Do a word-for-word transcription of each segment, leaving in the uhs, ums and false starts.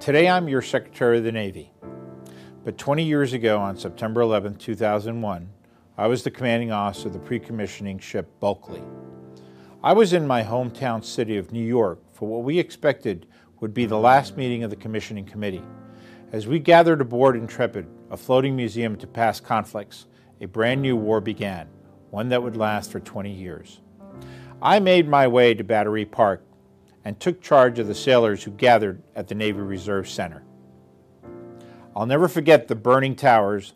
Today I'm your Secretary of the Navy, but twenty years ago on September eleventh, two thousand one, I was the commanding officer of the pre-commissioning ship Bulkeley. I was in my hometown city of New York for what we expected would be the last meeting of the commissioning committee. As we gathered aboard Intrepid, a floating museum to past conflicts, a brand new war began, one that would last for twenty years. I made my way to Battery Park and took charge of the sailors who gathered at the Navy Reserve Center. I'll never forget the burning towers,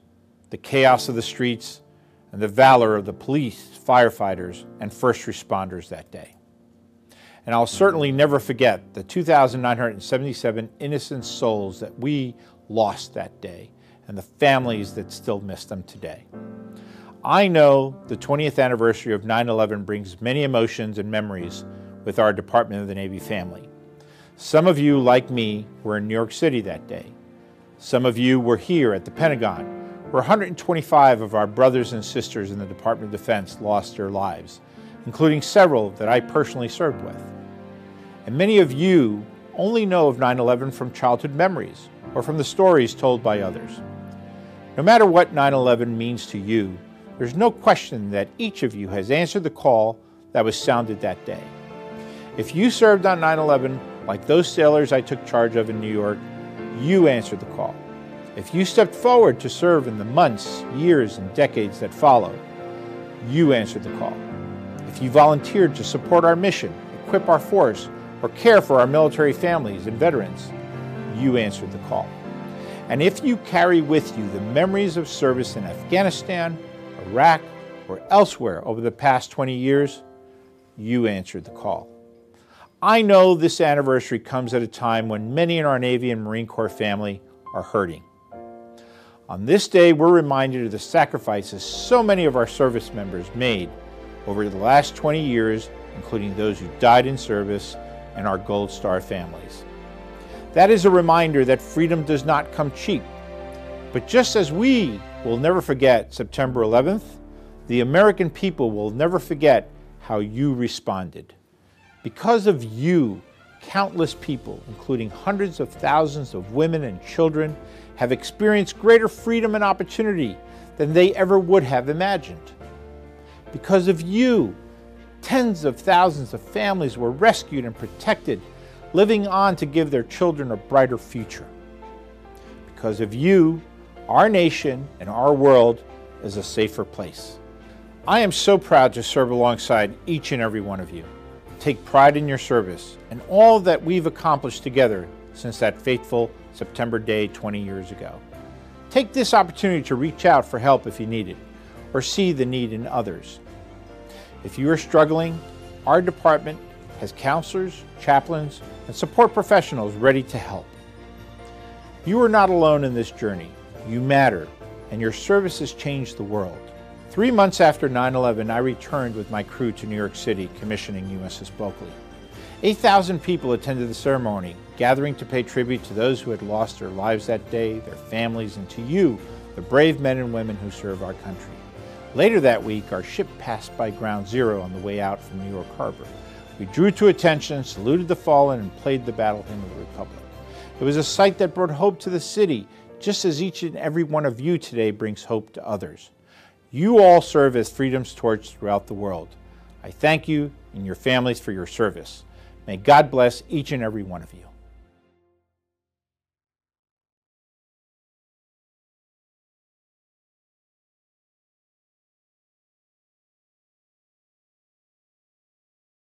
the chaos of the streets, and the valor of the police, firefighters, and first responders that day. And I'll certainly never forget the two thousand nine hundred seventy-seven innocent souls that we lost that day and the families that still miss them today. I know the twentieth anniversary of nine eleven brings many emotions and memories with our Department of the Navy family. Some of you, like me, were in New York City that day. Some of you were here at the Pentagon, where one hundred twenty-five of our brothers and sisters in the Department of Defense lost their lives, including several that I personally served with. And many of you only know of nine eleven from childhood memories or from the stories told by others. No matter what nine eleven means to you, there's no question that each of you has answered the call that was sounded that day. If you served on nine eleven, like those sailors I took charge of in New York, you answered the call. If you stepped forward to serve in the months, years, and decades that followed, you answered the call. If you volunteered to support our mission, equip our force, or care for our military families and veterans, you answered the call. And if you carry with you the memories of service in Afghanistan, Iraq, or elsewhere over the past twenty years, you answered the call. I know this anniversary comes at a time when many in our Navy and Marine Corps family are hurting. On this day, we're reminded of the sacrifices so many of our service members made over the last twenty years, including those who died in service and our Gold Star families. That is a reminder that freedom does not come cheap. But just as we will never forget September eleventh, the American people will never forget how you responded. Because of you, countless people, including hundreds of thousands of women and children, have experienced greater freedom and opportunity than they ever would have imagined. Because of you, tens of thousands of families were rescued and protected, living on to give their children a brighter future. Because of you, our nation and our world is a safer place. I am so proud to serve alongside each and every one of you. Take pride in your service and all that we've accomplished together since that fateful September day twenty years ago. Take this opportunity to reach out for help if you need it, or see the need in others. If you are struggling, our department has counselors, chaplains, and support professionals ready to help. You are not alone in this journey. You matter, and your service has changed the world. Three months after nine eleven, I returned with my crew to New York City, commissioning U S S Bulkeley. eight thousand people attended the ceremony, gathering to pay tribute to those who had lost their lives that day, their families, and to you, the brave men and women who serve our country. Later that week, our ship passed by Ground Zero on the way out from New York Harbor. We drew to attention, saluted the fallen, and played the battle hymn of the Republic. It was a sight that brought hope to the city, just as each and every one of you today brings hope to others. You all serve as freedom's torch throughout the world. I thank you and your families for your service. May God bless each and every one of you.